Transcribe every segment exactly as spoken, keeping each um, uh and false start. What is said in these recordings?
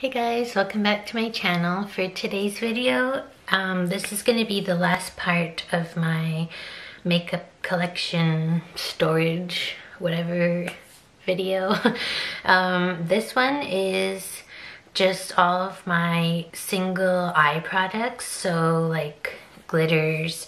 Hey guys, welcome back to my channel. For today's video, um, this is going to be the last part of my makeup collection, storage, whatever video. um, this one is just all of my single eye products, so like glitters,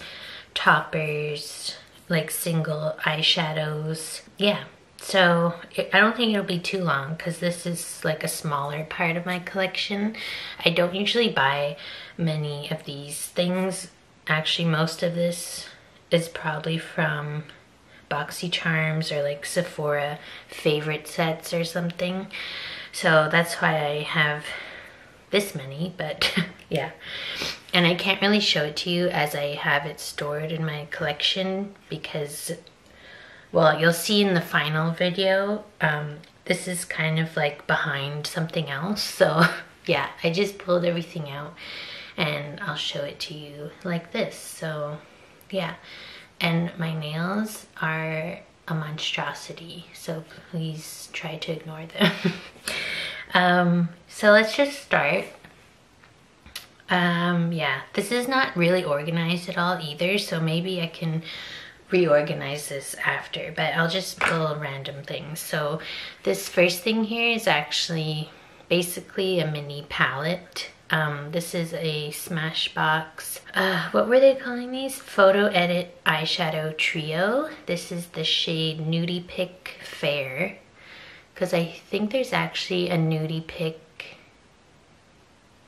toppers, like single eyeshadows, yeah. So it, I don't think it'll be too long because this is like a smaller part of my collection. I don't usually buy many of these things. Actually, most of this is probably from BoxyCharms or like Sephora favorite sets or something. So that's why I have this many, but yeah. And I can't really show it to you as I have it stored in my collection because, well, you'll see in the final video, um, this is kind of like behind something else. So yeah, I just pulled everything out and I'll show it to you like this. So yeah, and my nails are a monstrosity, so please try to ignore them. um, so let's just start. Um, yeah, this is not really organized at all either, so maybe I can reorganize this after, but I'll just pull random things. So this first thing here is actually basically a mini palette. Um, this is a Smashbox, uh, what were they calling these? Photo Edit Eyeshadow Trio. This is the shade Nudie Pic Fair, because I think there's actually a Nudie Pic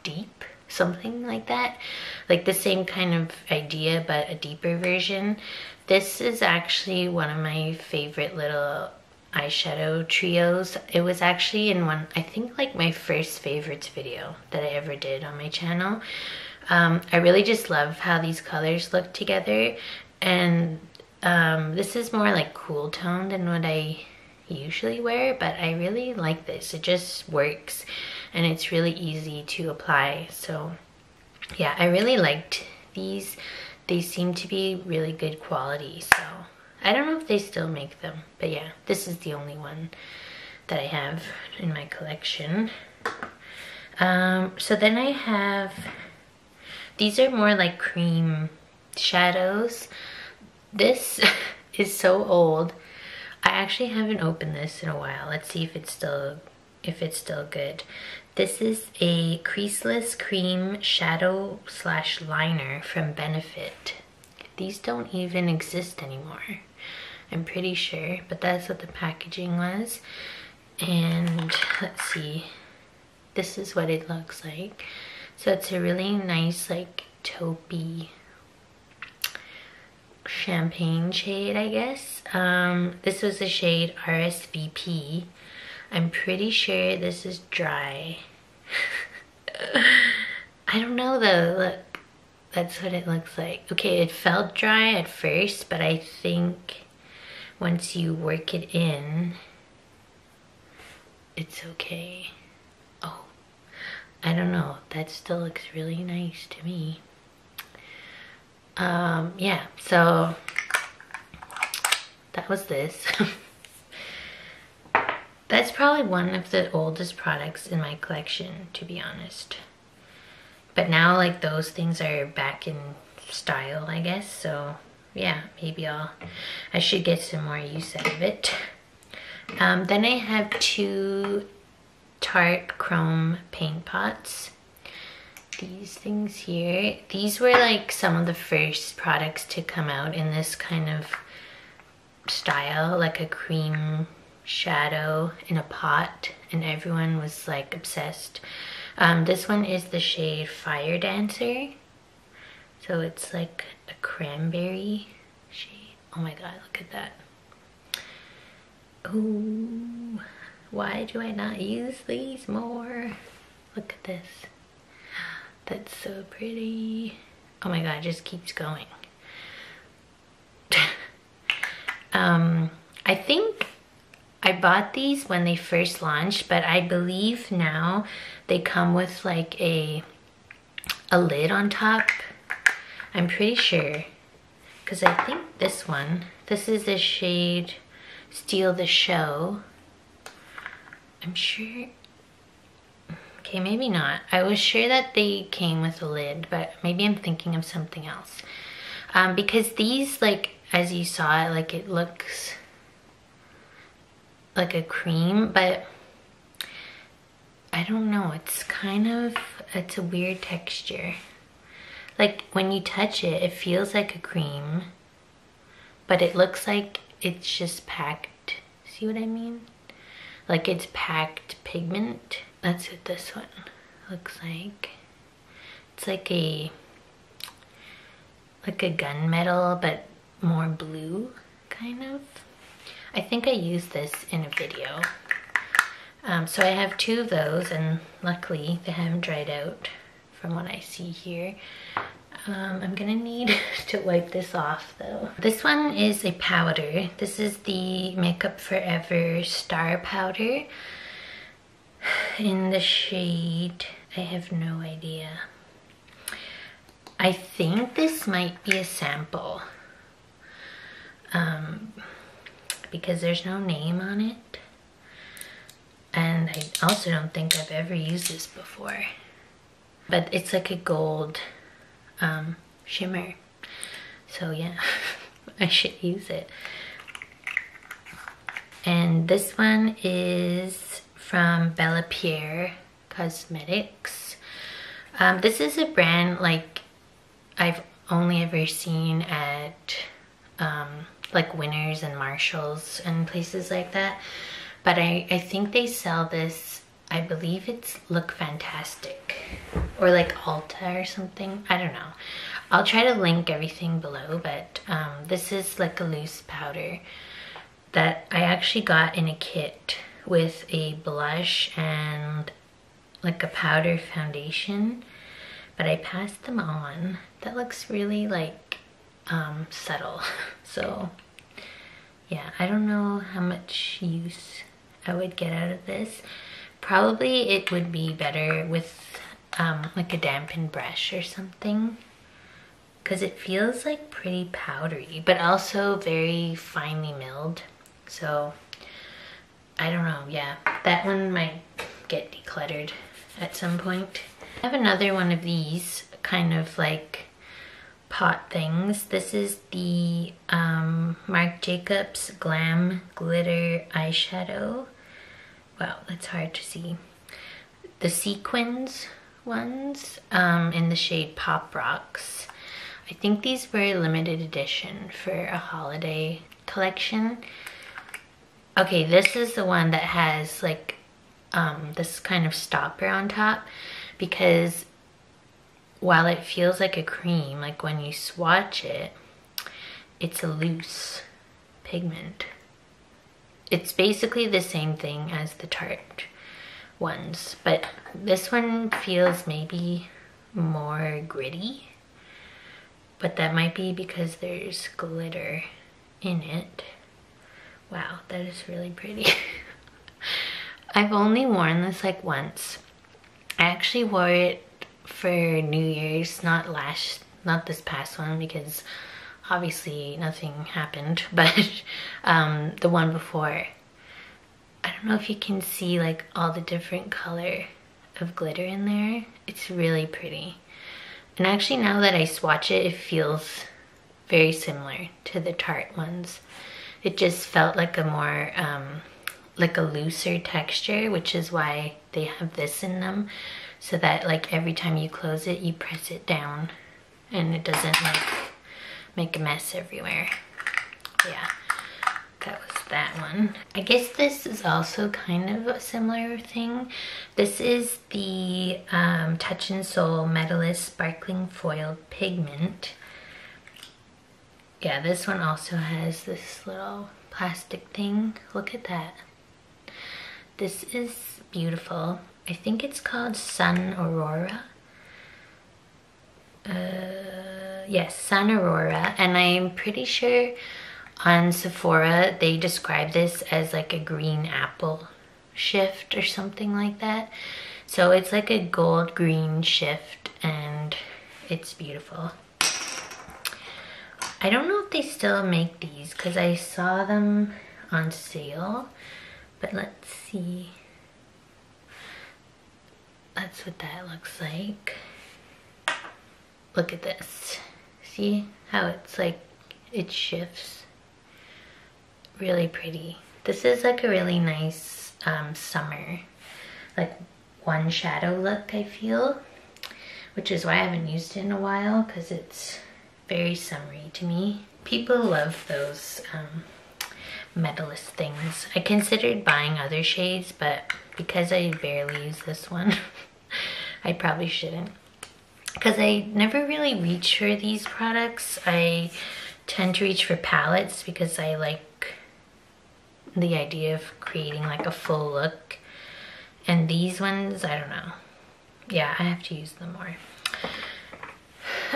Deep, something like that, like the same kind of idea but a deeper version. This is actually one of my favorite little eyeshadow trios. It was actually in one, I think like my first favorites video that I ever did on my channel. Um, I really just love how these colors look together, and um, this is more like cool tone than what I usually wear, but I really like this. It just works and it's really easy to apply. So yeah, I really liked these. They seem to be really good quality, so I don't know if they still make them, but yeah, this is the only one that I have in my collection. Um, so then I have, these are more like cream shadows. This is so old. I actually haven't opened this in a while. Let's see if it's still if it's still good. This is a creaseless cream shadow slash liner from Benefit. These don't even exist anymore, I'm pretty sure, but that's what the packaging was. And let's see, this is what it looks like. So it's a really nice like taupey champagne shade, I guess. Um, this was the shade R S V P. I'm pretty sure this is dry. I don't know though, look. That's what it looks like. Okay, it felt dry at first, but I think once you work it in, it's okay. Oh, I don't know. That still looks really nice to me. Um, yeah, so that was this. That's probably one of the oldest products in my collection, to be honest. But now like those things are back in style, I guess. So yeah, maybe I'll, I should get some more use out of it. Um, then I have two Tarte Chrome paint pots. These things here. These were like some of the first products to come out in this kind of style, like a cream shadow in a pot, and everyone was like obsessed. Um, this one is the shade Fire Dancer, so it's like a cranberry shade. Oh my god, look at that. Ooh, why do I not use these more? Look at this, that's so pretty. Oh my god, it just keeps going. um, I think I bought these when they first launched, but I believe now they come with like a a lid on top. I'm pretty sure, because I think this one, this is the shade Steal the Show. I'm sure, Okay, maybe not. I was sure that they came with a lid, but maybe I'm thinking of something else. Um, because these, like, as you saw, like, it looks like a cream, but I don't know. It's kind of, it's a weird texture. Like, when you touch it, it feels like a cream, but it looks like it's just packed. See what I mean? Like, it's packed pigment. That's what this one looks like. It's like a, like a gunmetal, but more blue, kind of. I think I used this in a video. Um, so I have two of those, and luckily they haven't dried out from what I see here. Um, I'm gonna need to wipe this off though. This one is a powder. This is the Makeup Forever Star Powder. In the shade, I have no idea. I think this might be a sample, um, because there's no name on it, and I also don't think I've ever used this before, but it's like a gold um, shimmer, so yeah, I should use it. And this one is from Bella Pierre Cosmetics. Um, this is a brand like I've only ever seen at um, like Winners and Marshalls and places like that. But I, I think they sell this, I believe it's Look Fantastic or like Ulta or something. I don't know. I'll try to link everything below, but um, this is like a loose powder that I actually got in a kit with a blush and like a powder foundation, but I passed them on. That looks really like um, subtle. So yeah, I don't know how much use I would get out of this. Probably it would be better with um, like a dampened brush or something, because it feels like pretty powdery, but also very finely milled. So I don't know, yeah, that one might get decluttered at some point. I have another one of these kind of like pot things. This is the um, Marc Jacobs Glam Glitter Eyeshadow. Wow, that's hard to see. The sequins ones um, in the shade Pop Rocks. I think these were a limited edition for a holiday collection. Okay, this is the one that has like um, this kind of stopper on top, because while it feels like a cream, like when you swatch it, it's a loose pigment. It's basically the same thing as the Tarte ones, but this one feels maybe more gritty, but that might be because there's glitter in it. Wow, that is really pretty. I've only worn this like once. I actually wore it for New Year's, not last, not this past one, because obviously nothing happened, but um, the one before. I don't know if you can see like all the different color of glitter in there. It's really pretty. And actually now that I swatch it, it feels very similar to the Tarte ones. It just felt like a more, um, like a looser texture, which is why they have this in them. So that like every time you close it, you press it down and it doesn't like make a mess everywhere. Yeah, that was that one. I guess this is also kind of a similar thing. This is the um, Touch and Soul Metalist Sparkling Foil Pigment. Yeah, this one also has this little plastic thing. Look at that. This is beautiful. I think it's called Sun Aurora. Uh, yes, Sun Aurora. And I'm pretty sure on Sephora they describe this as like a green apple shift or something like that. So it's like a gold green shift and it's beautiful. I don't know if they still make these because I saw them on sale, but let's see. that's what that looks like. Look at this. See how it's like, it shifts. Really pretty. This is like a really nice um, summer, like one shadow look, I feel, which is why I haven't used it in a while, because it's very summery to me. People love those um, metalist things. I considered buying other shades, but because I barely use this one, I probably shouldn't. Because I never really reach for these products. I tend to reach for palettes because I like the idea of creating like a full look. And these ones, I don't know. Yeah, I have to use them more.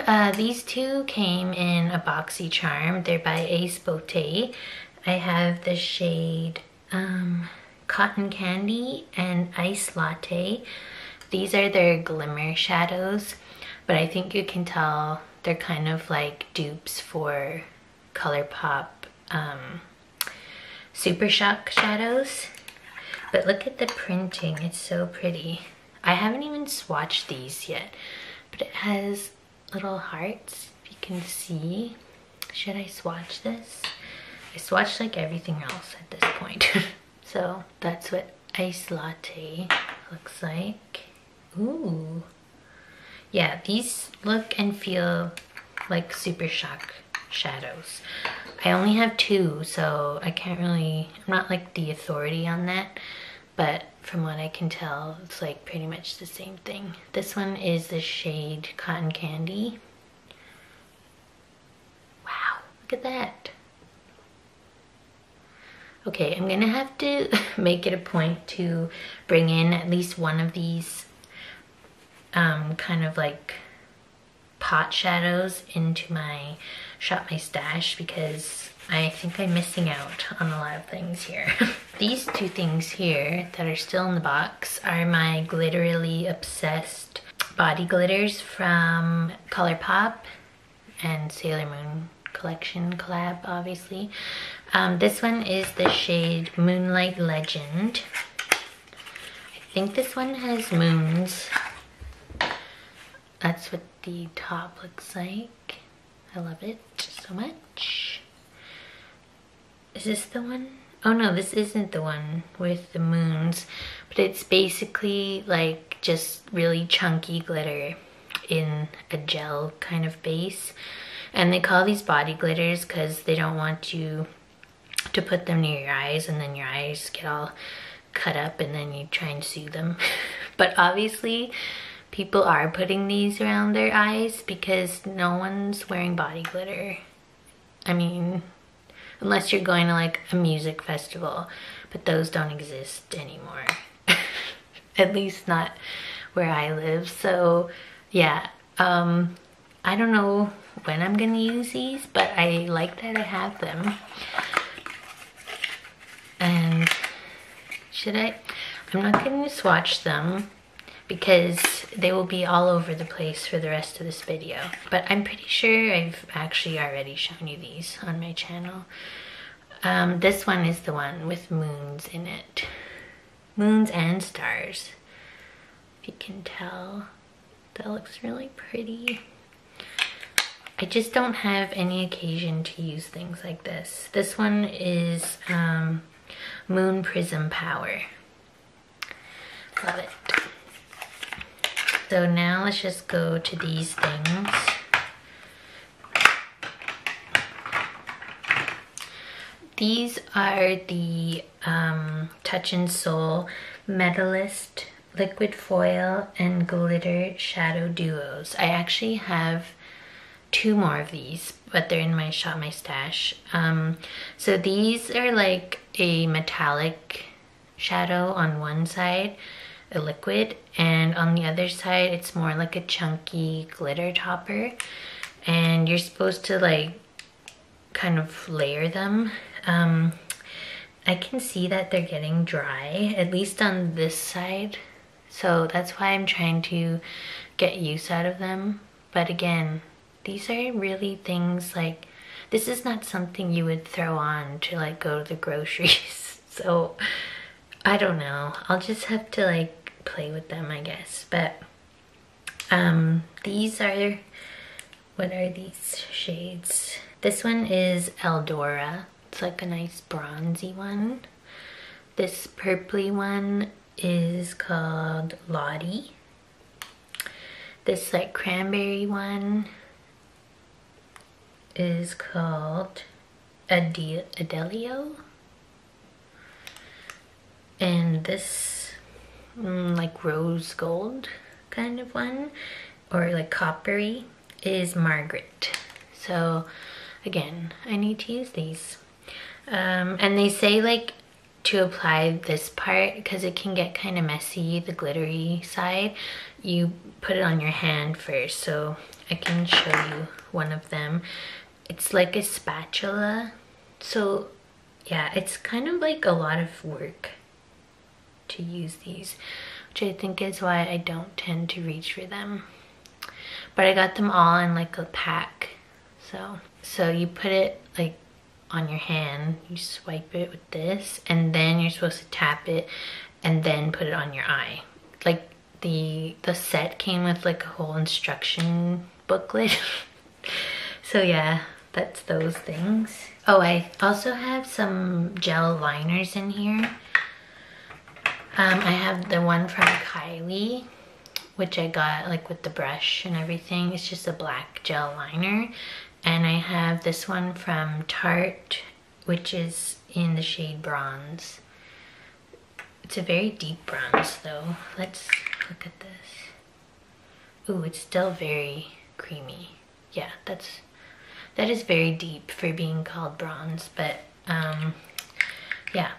Uh, these two came in a boxy charm. They're by Ace Boutet. I have the shade um, Cotton Candy and Ice Latte. These are their glimmer shadows, but I think you can tell they're kind of like dupes for Colourpop um, Super Shock shadows. But look at the printing, it's so pretty. I haven't even swatched these yet, but it has little hearts, if you can see. Should I swatch this? I swatched like everything else at this point. So that's what Ice Latte looks like. Ooh. Yeah, these look and feel like Super Shock shadows. I only have two, so I can't really, I'm not like the authority on that, but from what I can tell, it's like pretty much the same thing. This one is the shade Cotton Candy. Wow, look at that. Okay, I'm gonna have to make it a point to bring in at least one of these um, kind of like pot shadows into my shop, my stash, because I think I'm missing out on a lot of things here. These two things here that are still in the box are my Glitterily Obsessed body glitters from Colourpop and Sailor Moon collection collab, obviously. Um, this one is the shade Moonlight Legend. I think this one has moons. That's what the top looks like. I love it so much. Is this the one? Oh no, this isn't the one with the moons, but it's basically like just really chunky glitter in a gel kind of base. And they call these body glitters because they don't want you to put them near your eyes and then your eyes get all cut up and then you try and sue them. But obviously people are putting these around their eyes because no one's wearing body glitter. I mean, unless you're going to like a music festival, but those don't exist anymore. At least not where I live. So yeah, um, I don't know when I'm gonna use these, but I like that I have them. And should I? I'm not gonna swatch them because they will be all over the place for the rest of this video. But I'm pretty sure I've actually already shown you these on my channel. Um, this one is the one with moons in it. Moons and stars. If you can tell, that looks really pretty. I just don't have any occasion to use things like this. This one is um, Moon Prism Power. Love it. So now let's just go to these things. These are the um, Touch and Soul Metalist Liquid Foil and Glitter Shadow Duos. I actually have two more of these, but they're in my shop, my stash. Um, so these are like a metallic shadow on one side, a liquid, and on the other side it's more like a chunky glitter topper, and you're supposed to like kind of layer them. um, I can see that they're getting dry, at least on this side, so that's why I'm trying to get use out of them. But again, these are really things like, this is not something you would throw on to like go to the groceries. So I don't know, I'll just have to like play with them, I guess. But um, these are, what are these shades? This one is Eldora. It's like a nice bronzy one. This purpley one is called Lottie. This like cranberry one is called Ade Adelio. And this mm, like rose gold kind of one, or like coppery, is Margaret. So again, I need to use these. Um, and they say like to apply this part because it can get kind of messy, the glittery side. You put it on your hand first, so I can show you one of them. It's like a spatula. So yeah, it's kind of like a lot of work to use these, which I think is why I don't tend to reach for them. But I got them all in like a pack. So, so you put it like on your hand, you swipe it with this, and then you're supposed to tap it and then put it on your eye. Like the the set came with like a whole instruction booklet. So yeah, that's those things. Oh, I also have some gel liners in here. um I have the one from Kylie, which I got like with the brush and everything. It's just a black gel liner. And I have this one from Tarte, which is in the shade bronze. It's a very deep bronze though. Let's look at this. Ooh, it's still very creamy. Yeah, that's, that is very deep for being called bronze, but um, yeah,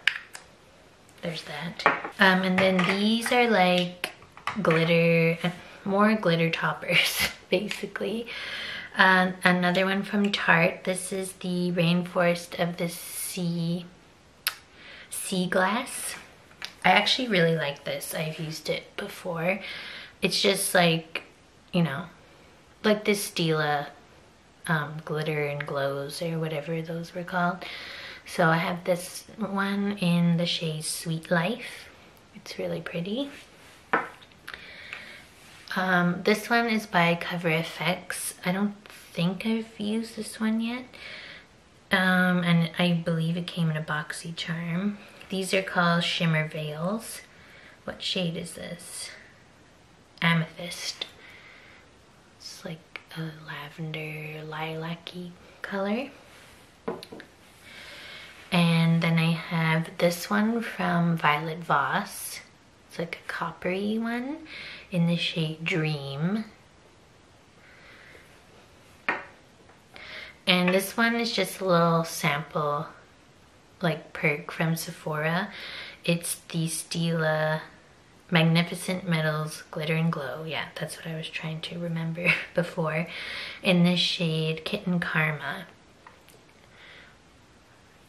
there's that. Um, and then these are like glitter, more glitter toppers, basically. Um, another one from Tarte. This is the Rainforest of the Sea, Sea Glass. I actually really like this. I've used it before. It's just like, you know, like this Stila um, glitter and glows or whatever those were called. So I have this one in the shade Sweet Life. It's really pretty. Um, this one is by CoverFX. I don't think I've used this one yet. Um, and I believe it came in a boxy charm. These are called Shimmer Veils. What shade is this? Amethyst. It's like a lavender, lilac-y color. And then I have this one from Violet Voss. It's like a coppery one in the shade Dream. And this one is just a little sample like perk from Sephora. It's the Stila Magnificent Metals Glitter and Glow. Yeah, that's what I was trying to remember before. In the shade Kitten Karma.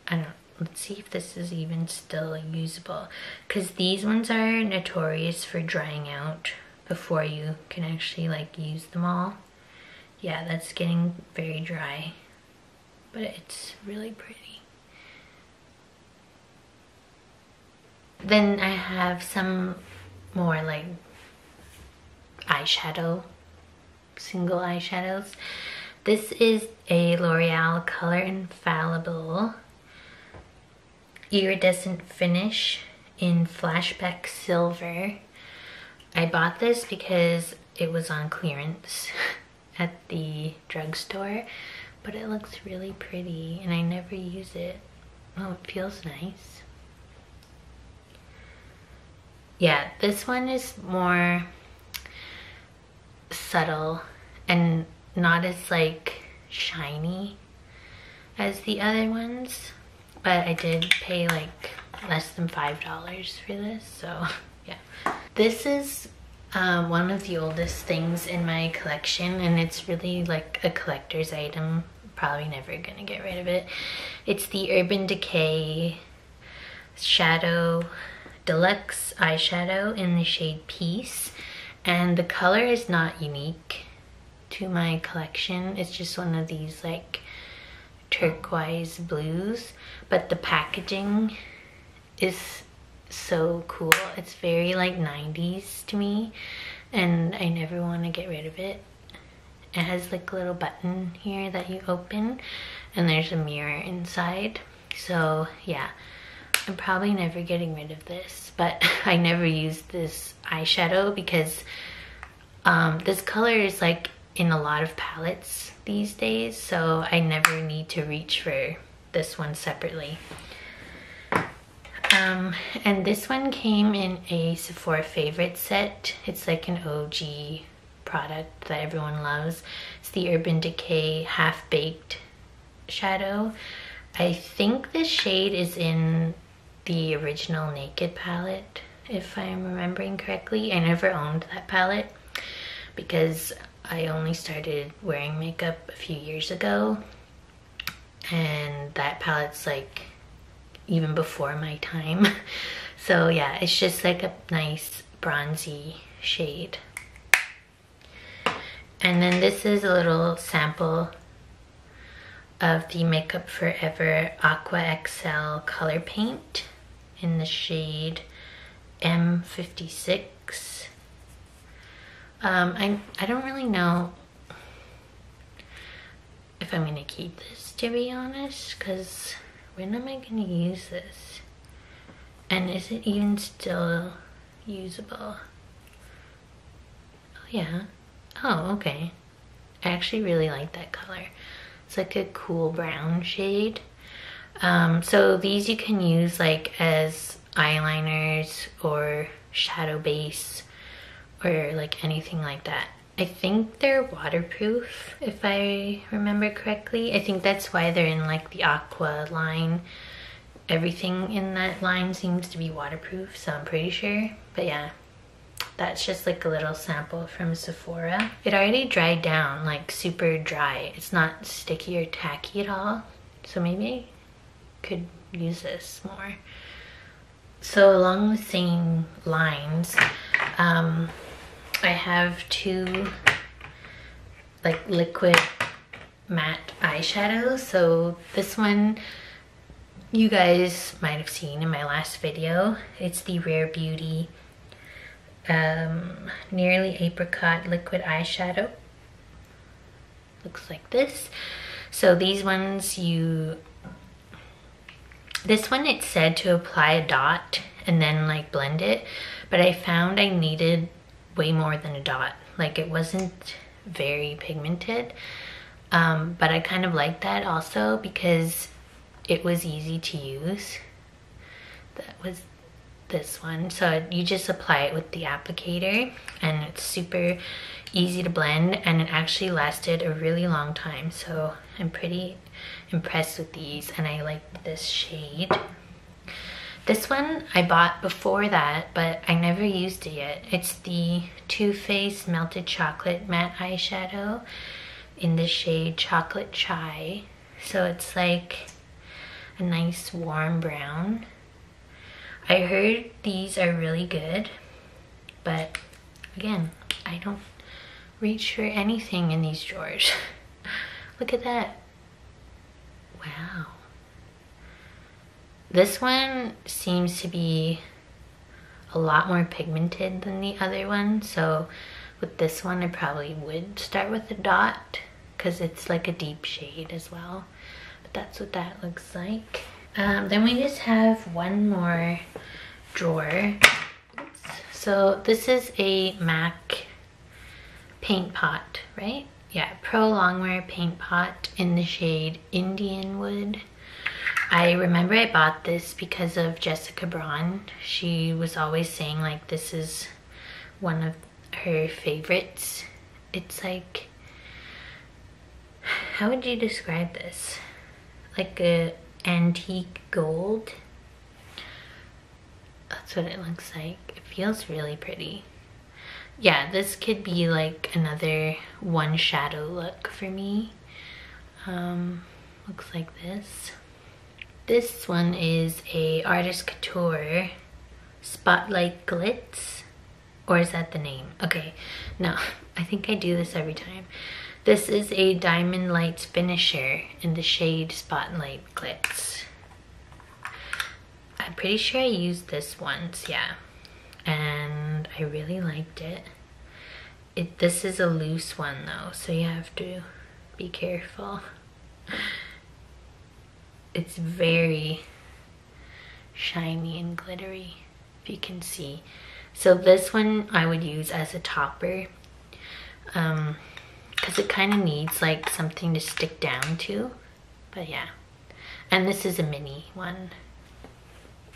I don't know. Let's see if this is even still usable, because these ones are notorious for drying out before you can actually like use them all. Yeah, that's getting very dry, but it's really pretty. Then I have some more like eyeshadow, single eyeshadows. This is a L'Oreal Color Infallible Iridescent Finish in Flashback Silver. I bought this because it was on clearance at the drugstore, but it looks really pretty and I never use it. Oh, it feels nice. Yeah, this one is more subtle and not as like shiny as the other ones. But I did pay like less than five dollars for this, so yeah. This is um, one of the oldest things in my collection, and it's really like a collector's item. Probably never gonna get rid of it. It's the Urban Decay Shadow Deluxe Eyeshadow in the shade Peace. And the color is not unique to my collection. It's just one of these like turquoise blues, but the packaging is so cool. It's very like nineties to me, and I never want to get rid of it. It has like a little button here that you open, and there's a mirror inside. So yeah, I'm probably never getting rid of this, but I never used this eyeshadow because um, this color is like in a lot of palettes these days, so I never need to reach for this one separately. Um, and this one came in a Sephora favorite set. It's like an O G product that everyone loves. It's the Urban Decay Half Baked Shadow. I think this shade is in the original Naked palette, if I'm remembering correctly. I never owned that palette because I only started wearing makeup a few years ago, and that palette's like even before my time. So yeah, it's just like a nice bronzy shade. And then this is a little sample of the Makeup Forever Aqua X L Color Paint in the shade M fifty-six. Um, I, I don't really know if I'm gonna keep this, to be honest, because when am I gonna use this? And is it even still usable? Oh yeah. Oh, okay. I actually really like that color. It's like a cool brown shade. Um, so these you can use like as eyeliners or shadow base or like anything like that. I think they're waterproof, if I remember correctly. I think that's why they're in like the Aqua line. Everything in that line seems to be waterproof, so I'm pretty sure. But yeah, that's just like a little sample from Sephora. It already dried down, like super dry. It's not sticky or tacky at all. So maybe I could use this more. So along the same lines, um, I have two like liquid matte eyeshadows. So this one you guys might have seen in my last video. It's the Rare Beauty Um, Nearly Apricot Liquid Eyeshadow. Looks like this. So these ones you... This one it's said to apply a dot and then like blend it. But I found I needed way more than a dot. Like it wasn't very pigmented. Um, but I kind of liked that also because it was easy to use. That was... this one. So you just apply it with the applicator and it's super easy to blend, and it actually lasted a really long time, so I'm pretty impressed with these, and I like this shade. This one I bought before that, but I never used it yet. It's the Too Faced Melted Chocolate Matte Eyeshadow in the shade Chocolate Chai. So it's like a nice warm brown. I heard these are really good, but again, I don't reach for anything in these drawers. Look at that. Wow. This one seems to be a lot more pigmented than the other one, so with this one I probably would start with a dot because it's like a deep shade as well. But that's what that looks like. Um, then we just have one more drawer. Oops. So this is a MAC paint pot, right? Yeah, Pro Longwear paint pot in the shade Indian Wood. I remember I bought this because of Jessica Braun. She was always saying like this is one of her favorites. It's like, how would you describe this? Like a antique gold. That's what it looks like. It feels really pretty. Yeah, this could be like another one shadow look for me. Um, looks like this. This one is a Artist Couture Spotlight Glitz. Or is that the name? Okay, no, I think I do this every time. This is a Diamond Lights Finisher in the shade Spotlight Glitz. I I'm pretty sure I used this once, yeah. And I really liked it. It this is a loose one though, so you have to be careful. It's very shiny and glittery, if you can see. So this one I would use as a topper, um, because it kind of needs like something to stick down to, but yeah. And this is a mini one.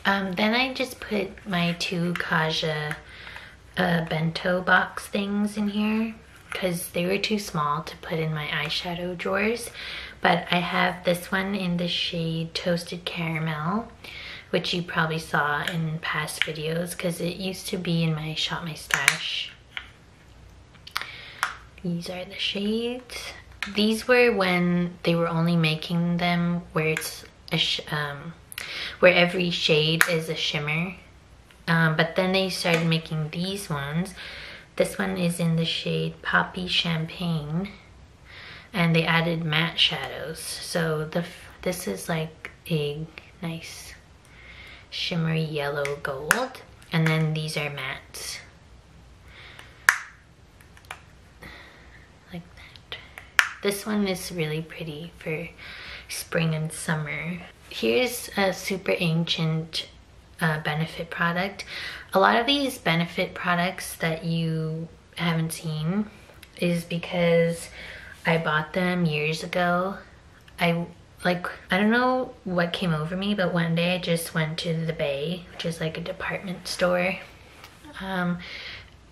Um, then I just put my two Kaja uh, bento box things in here because they were too small to put in my eyeshadow drawers. But I have this one in the shade Toasted Caramel, which you probably saw in past videos because it used to be in my Shop My Stash. These are the shades. These were when they were only making them where it's a sh um, where every shade is a shimmer, um, but then they started making these ones. This one is in the shade Poppy Champagne, and they added matte shadows. So the f this is like a nice shimmery yellow gold, and then these are mattes. This one is really pretty for spring and summer. Here's a super ancient uh, Benefit product. A lot of these Benefit products that you haven't seen is because I bought them years ago. I like, I don't know what came over me, but one day I just went to the Bay, which is like a department store. Um,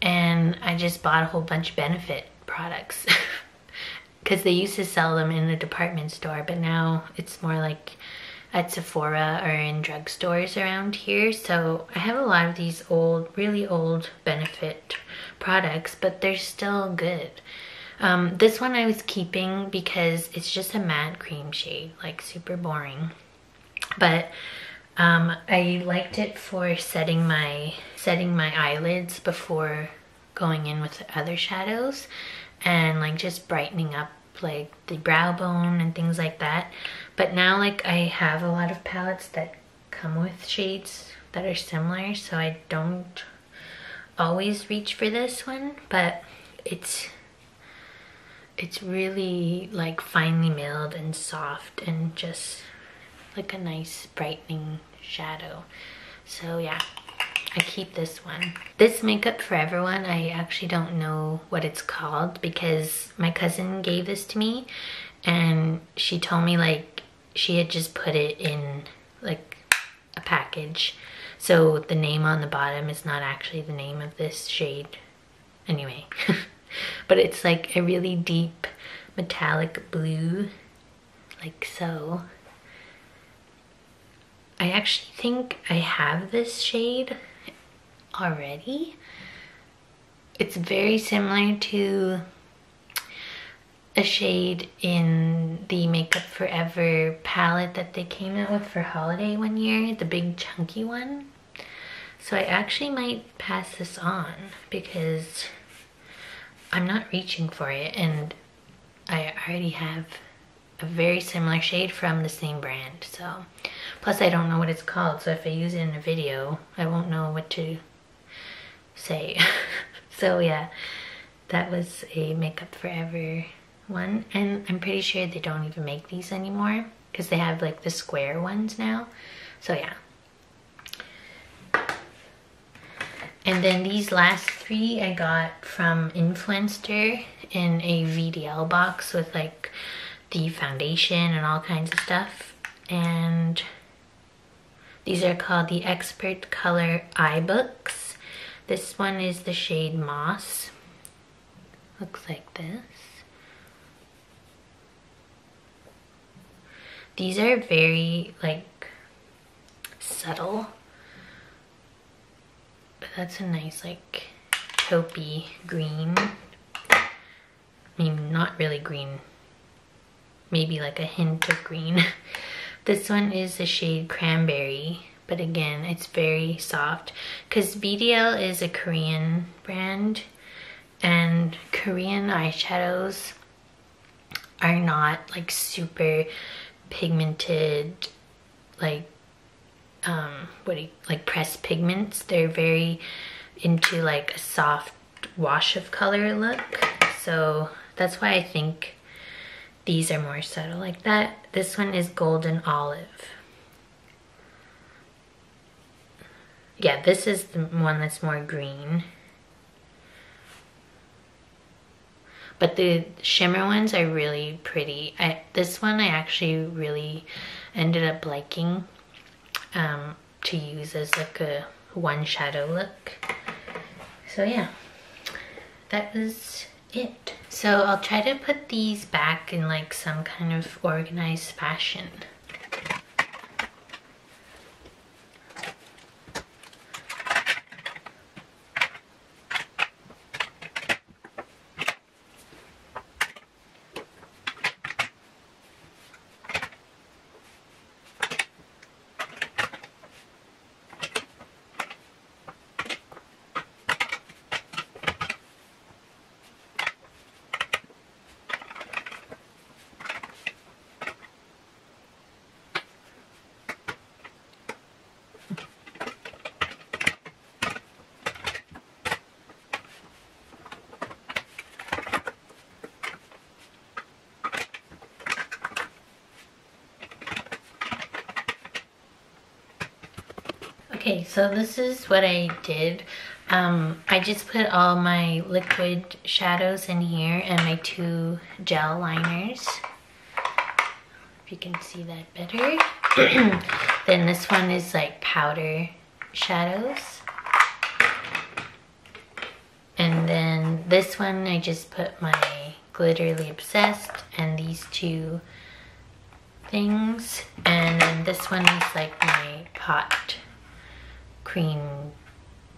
and I just bought a whole bunch of Benefit products. Because they used to sell them in the department store, but now it's more like at Sephora or in drugstores around here. So I have a lot of these old, really old Benefit products, but they're still good. Um, this one I was keeping because it's just a matte cream shade, like super boring. But um, I liked it for setting my, setting my eyelids before going in with the other shadows. And like just brightening up like the brow bone and things like that. But now like I have a lot of palettes that come with shades that are similar, so I don't always reach for this one, but it's it's really like finely milled and soft and just like a nice brightening shadow. So yeah, I keep this one. This Makeup Forever one, I actually don't know what it's called because my cousin gave this to me and she told me like she had just put it in like a package. So the name on the bottom is not actually the name of this shade anyway. But it's like a really deep metallic blue, like so. I actually think I have this shade already. It's very similar to a shade in the Makeup Forever palette that they came out with for holiday one year, the big chunky one. So I actually might pass this on because I'm not reaching for it and I already have a very similar shade from the same brand. So plus I don't know what it's called, so if I use it in a video I won't know what to say. So yeah, that was a Makeup Forever one, and I'm pretty sure they don't even make these anymore because they have like the square ones now. So yeah, and then these last three I got from Influencer in a V D L box with like the foundation and all kinds of stuff, and these are called the Expert Color Eye Books. This one is the shade Moss. Looks like this. These are very like subtle. But that's a nice like taupey green. I mean, not really green. Maybe like a hint of green. This one is the shade Cranberry. But again, it's very soft because V D L is a Korean brand and Korean eyeshadows are not like super pigmented, like um, what do you, like pressed pigments. They're very into like a soft wash of color look. So that's why I think these are more subtle like that. This one is Golden Olive. Yeah, this is the one that's more green. But the shimmer ones are really pretty. I, this one I actually really ended up liking um, to use as like a one shadow look. So yeah, that was it. So I'll try to put these back in like some kind of organized fashion. Okay, so this is what I did. Um, I just put all my liquid shadows in here and my two gel liners. If you can see that better. Then this one is like powder shadows. And then this one I just put my Glitterly Obsessed and these two things. And then this one is like my pot cream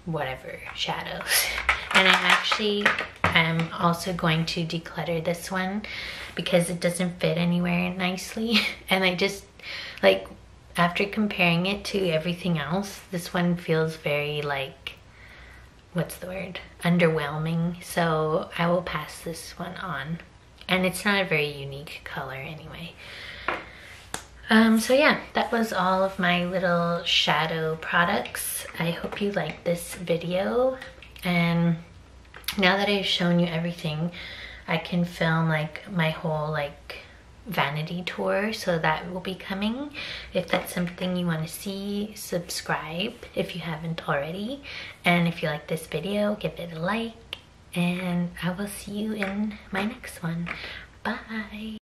whatever shadows. And I actually am also going to declutter this one because it doesn't fit anywhere nicely, and I just like after comparing it to everything else, this one feels very like, what's the word, underwhelming. So I will pass this one on, and it's not a very unique color anyway. Um, so yeah, that was all of my little shadow products. I hope you liked this video, and now that I've shown you everything, I can film like my whole like vanity tour, so that will be coming. If that's something you want to see, subscribe if you haven't already, and if you like this video, give it a like, and I will see you in my next one. Bye!